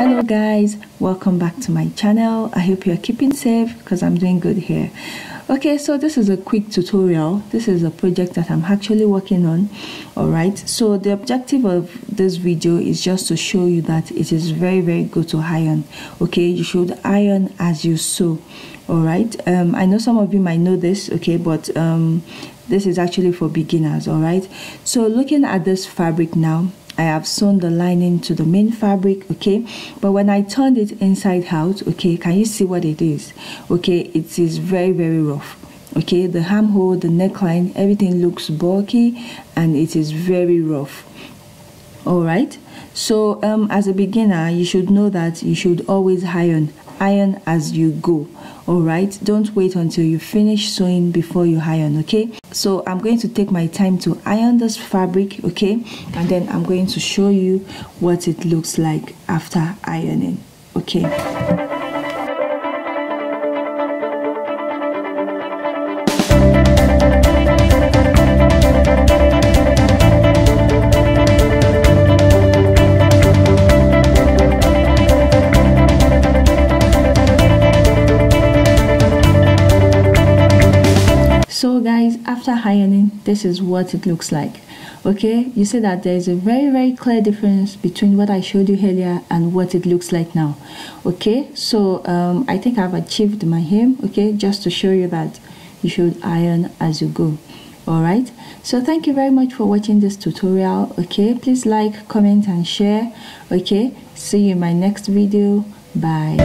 Hello guys, welcome back to my channel. I hope you're keeping safe because I'm doing good here. Okay, so this is a quick tutorial. This is a project that I'm actually working on. All right, so the objective of this video is just to show you that it is very good to iron. Okay, you should iron as you sew. All right, I know some of you might know this, okay, but this is actually for beginners. All right, so looking at this fabric now, I have sewn the lining to the main fabric, okay, but when I turned it inside out, okay, can you see what it is? Okay, it is very rough. Okay, the armhole, the neckline, everything looks bulky and it is very rough. All right, so as a beginner, you should know that you should always iron as you go. All right, don't wait until you finish sewing before you iron. Okay, so I'm going to take my time to iron this fabric, okay, and then I'm going to show you what it looks like after ironing. Okay, after ironing, this is what it looks like. Okay, you see that there is a very clear difference between what I showed you earlier and what it looks like now. Okay, so I think I've achieved my aim, okay, just to show you that you should iron as you go. All right, so thank you very much for watching this tutorial. Okay, please like, comment and share. Okay, see you in my next video. Bye.